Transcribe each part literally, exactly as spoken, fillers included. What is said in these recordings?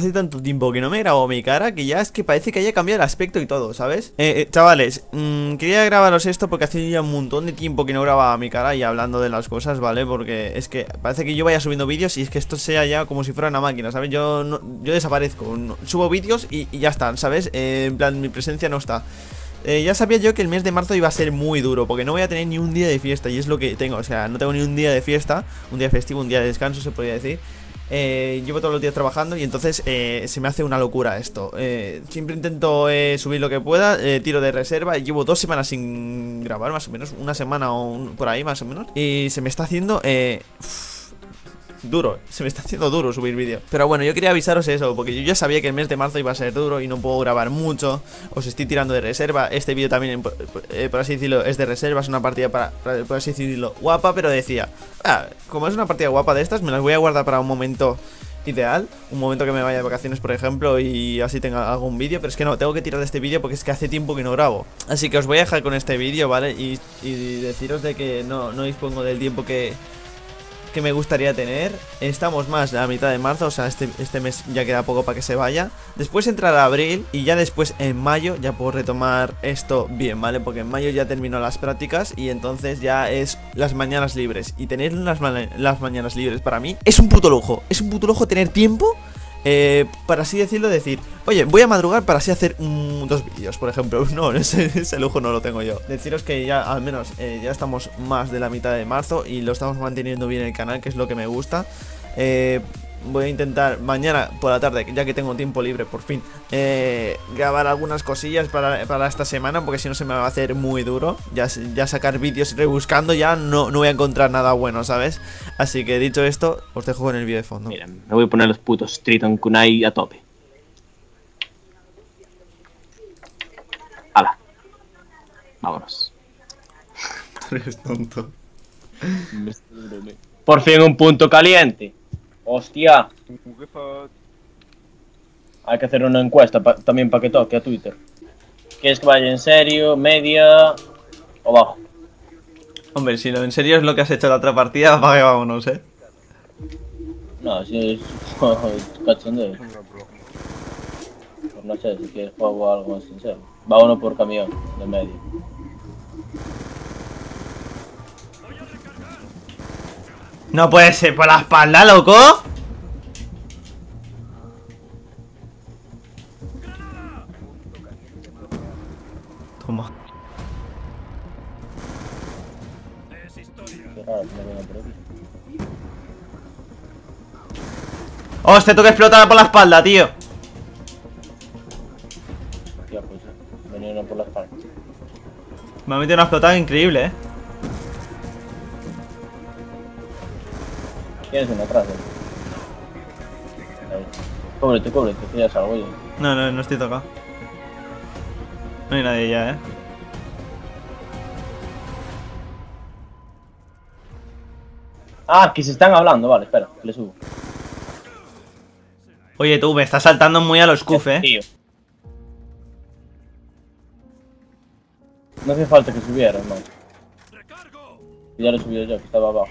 Hace tanto tiempo que no me grabo mi cara que ya es que parece que haya cambiado el aspecto y todo, ¿sabes? Eh, eh, chavales, mmm, quería grabaros esto porque hace ya un montón de tiempo que no grababa mi cara y hablando de las cosas, ¿vale? Porque es que parece que yo vaya subiendo vídeos y es que esto sea ya como si fuera una máquina, ¿sabes? Yo, no, yo desaparezco, no, subo vídeos y, y ya están, ¿sabes? Eh, en plan, mi presencia no está. Eh, ya sabía yo que el mes de marzo iba a ser muy duro, porque no voy a tener ni un día de fiesta y es lo que tengo, o sea, no tengo ni un día de fiesta, un día festivo, un día de descanso se podría decir. Eh, llevo todos los días trabajando y entonces eh, se me hace una locura esto. eh, Siempre intento eh, subir lo que pueda, eh, tiro de reserva. Llevo dos semanas sin grabar más o menos, una semana o un, por ahí más o menos. Y se me está haciendo... Eh, uff, duro, se me está haciendo duro subir vídeo. Pero bueno, yo quería avisaros eso, porque yo ya sabía que el mes de marzo iba a ser duro y no puedo grabar mucho. Os estoy tirando de reserva. Este vídeo también, eh, por así decirlo, es de reserva. Es una partida, para, para, por así decirlo, guapa, pero decía... Ah, como es una partida guapa de estas, me las voy a guardar para un momento ideal. Un momento que me vaya de vacaciones, por ejemplo, y así tenga algún vídeo. Pero es que no, tengo que tirar de este vídeo porque es que hace tiempo que no grabo. Así que os voy a dejar con este vídeo, ¿vale? Y, y deciros de que no, no dispongo del tiempo que, que me gustaría tener. Estamos más a la mitad de marzo, o sea, este, este mes ya queda poco para que se vaya. Después entrará abril y ya después en mayo ya puedo retomar esto bien, ¿vale? Porque en mayo ya termino las prácticas y entonces ya es las mañanas libres. Y tener las, ma las mañanas libres para mí es un puto lujo, es un puto lujo tener tiempo. Eh, para así decirlo, decir, oye, voy a madrugar para así hacer um, dos vídeos, por ejemplo. No, ese, ese lujo no lo tengo yo. Deciros que ya, al menos, eh, ya estamos más de la mitad de marzo y lo estamos manteniendo bien el canal, que es lo que me gusta. Eh, voy a intentar mañana por la tarde, ya que tengo tiempo libre, por fin, eh, grabar algunas cosillas para, para esta semana, porque si no se me va a hacer muy duro. Ya, ya sacar vídeos rebuscando, ya no, no voy a encontrar nada bueno, ¿sabes? Así que dicho esto, os dejo con el vídeo de fondo. Mira, me voy a poner los putos Triton Kunai a tope. ¡Hala! Vámonos. Eres tonto. Por fin un punto caliente. ¡Hostia! Hay que hacer una encuesta pa también para que toque a Twitter. ¿Quieres que vaya en serio, media o bajo? Hombre, si lo en serio es lo que has hecho la otra partida, vaya, vámonos, ¿eh? No, si es... cachondeo. Pues no sé, si quieres juego algo más sincero. Va uno por camión, de media. No puede ser, por la espalda, loco. Toma. Hostia, tengo que explotar por la espalda, tío. Hostia, pues, venía uno por la espalda. Me ha metido una explotada increíble, eh. Tienes uno atrás, eh. Cóbrete, cóbrete, que ya salgo yo. No, no, no estoy tocado. No hay nadie ya, eh. Ah, que se están hablando, vale, espera, le subo. Oye, tú, me estás saltando muy a los cuf, eh. Tío. No hace falta que subieras, no. Ya lo he subido yo, que estaba abajo.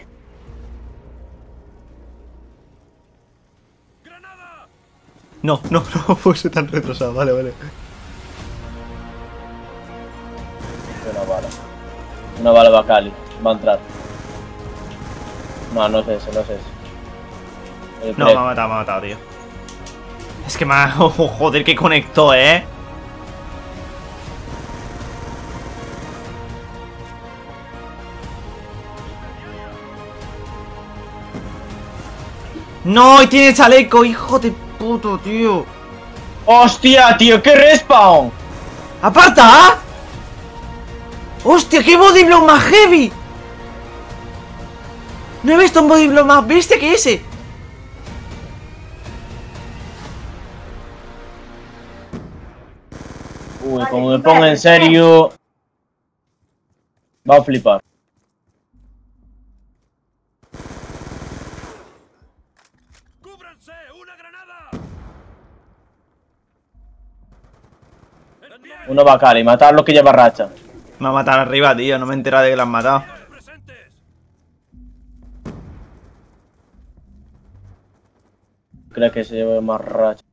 No, no, no fuese tan retrasado, vale, vale. Una bala. Una bala va a Cali, va a entrar. No, no es ese, no es ese. El no, me ha matado, me ha matado, tío. Es que me ha... Oh, joder, que conectó, eh. No, y tiene chaleco, hijo de... Puto, tío. Hostia, tío, qué respawn. Aparta. Hostia, qué body blow más heavy. No he visto un body blow más bestia que ese. Uy, como me pongo en serio, va a flipar. Uno va a Cali, matar lo que lleva racha. Me va a matar arriba, tío, no me he enterado de que lo han matado. Creo que se lleva más racha.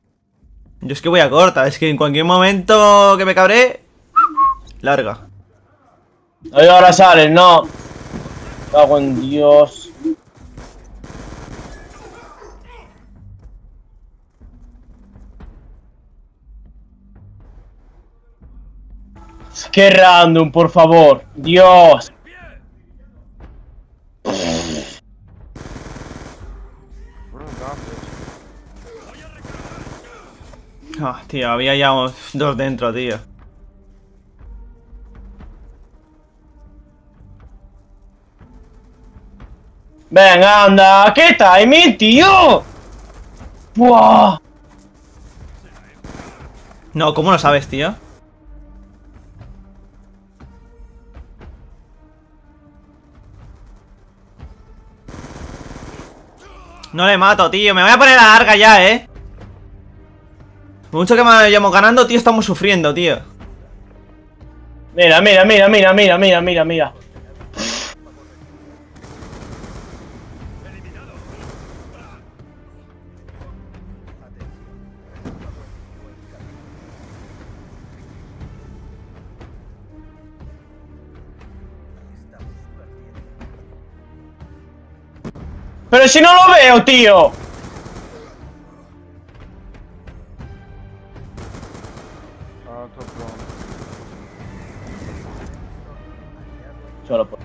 Yo es que voy a corta, es que en cualquier momento que me cabré, larga. Oye, ahora sales, no. Cago en Dios. Es que random, por favor. Dios. Ah, tío, había ya dos dentro, tío. Venga, anda, ¿qué está ahí, mi tío? ¡Buah! No, ¿cómo lo sabes, tío? No le mato, tío. Me voy a poner a larga ya, eh. Mucho que me vayamos ganando, tío, estamos sufriendo, tío. Mira, mira, mira, mira, mira, mira, mira, mira. Pero si no lo veo, tío. Solo por...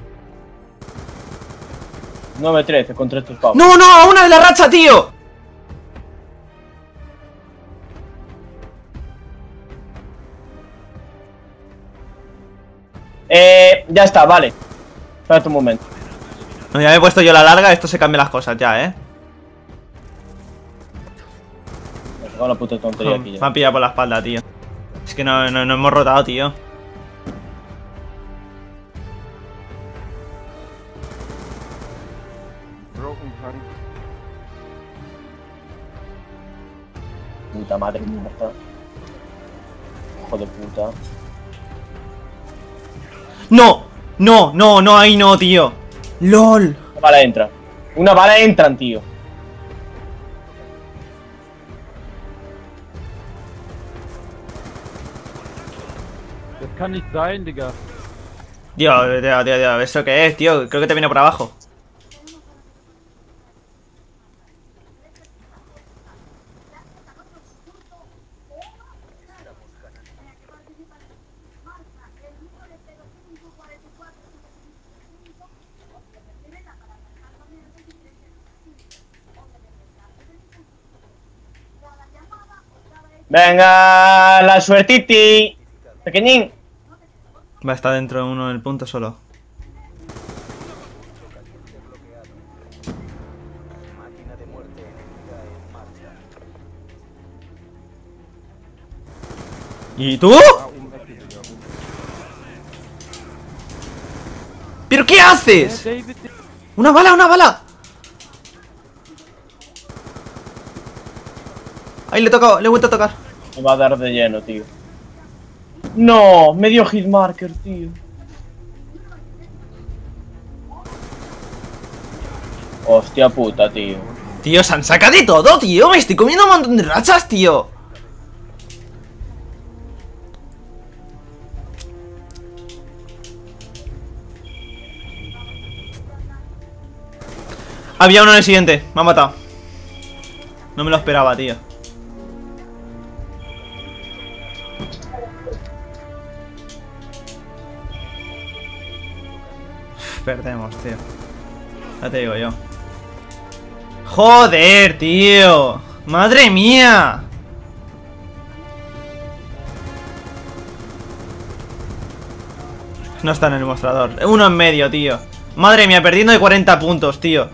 nueve trece contra estos pavos. ¡No, no! ¡A una de la racha, tío! Eh... Ya está, vale. Espérate un momento. No, ya me he puesto yo la larga, esto se cambia las cosas ya, ¿eh? Me he sacado la puta tontería aquí ya. Me han pillado por la espalda, tío. Es que no, no, no hemos rotado, tío. Puta madre muerta. Hijo de puta. ¡No! ¡No, no, no! ¡Ahí no, tío! ¡Lol! Una bala entra. Una bala entran, tío. Das kann nicht sein, Digga. Tío, tío, tío, tío. ¿Eso qué es, tío? Creo que te viene por abajo. Venga, la suertiti. Pequeñín. Va a estar dentro de uno en el punto solo. ¿Y tú? ¿Pero qué haces? ¡Una bala, una bala! Ahí le he tocado, le he vuelto a tocar. Me va a dar de lleno, tío. No, medio hitmarker, tío. Hostia puta, tío. Tío, se han sacado de todo, tío. Me estoy comiendo un montón de rachas, tío. Había uno en el siguiente, me ha matado. No me lo esperaba, tío. Perdemos, tío. Ya te digo yo. ¡Joder, tío! ¡Madre mía! No está en el mostrador. Uno en medio, tío. Madre mía, perdiendo de cuarenta puntos, tío.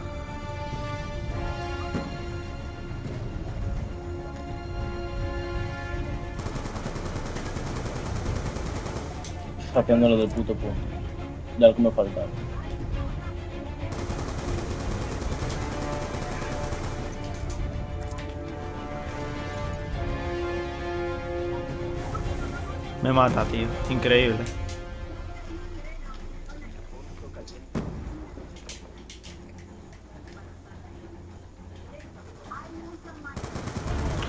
Saqueándolo del puto punto. Ya lo que me faltaba. Me mata, tío. Increíble.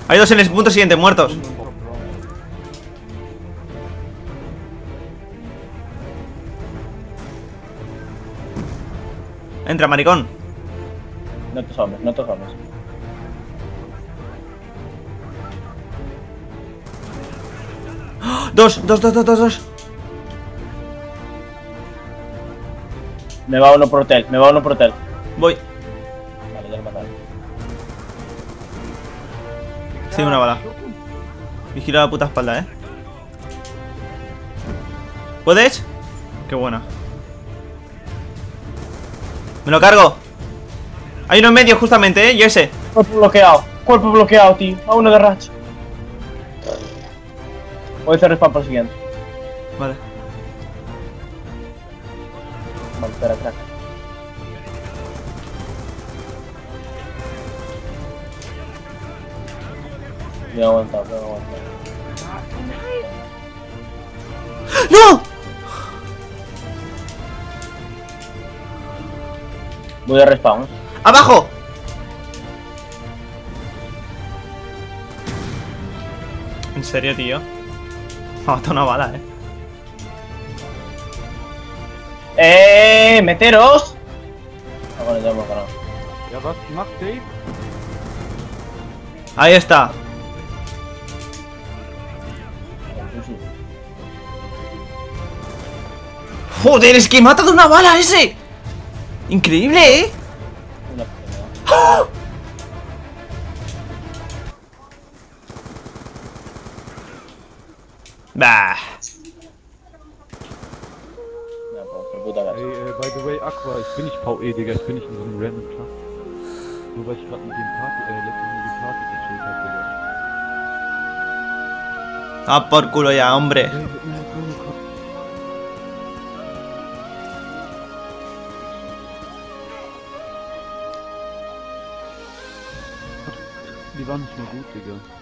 Hay dos en el punto siguiente, muertos. Entra, maricón. No te sobes, no te sobes. Dos, dos, dos, dos, dos, dos. Me va uno por hotel, me va uno por hotel. Voy. Vale, ya lo he matado. Sí, una bala. Vigila la puta espalda, eh. ¿Puedes? Qué buena. Me lo cargo. Hay uno en medio, justamente, eh. Yo ese. Cuerpo bloqueado, cuerpo bloqueado, tío. A uno de racha. Voy a hacer respawn para el siguiente. Vale. Vale, espera, crack. Voy a aguantar, voy a aguantar. ¡No! Voy a respawn. ¡Abajo! ¿En serio, tío? Me ha matado una bala, eh. ¡Eh! ¡Meteros! Ah, bueno, ya hemos ganado. Ahí está. Joder, es que mata de una bala ese. Increíble, eh. ¡Oh! Bah. Hey, by the way, Aqua, ich bin nicht P E, Digga, ich bin nicht in so einem random Club. Nur weil ich gerade mit dem Party, äh, letztens mit dem Party gechillt hab, Digga. Ah, por culo ya, hombre. Die waren nicht mehr gut, Digga.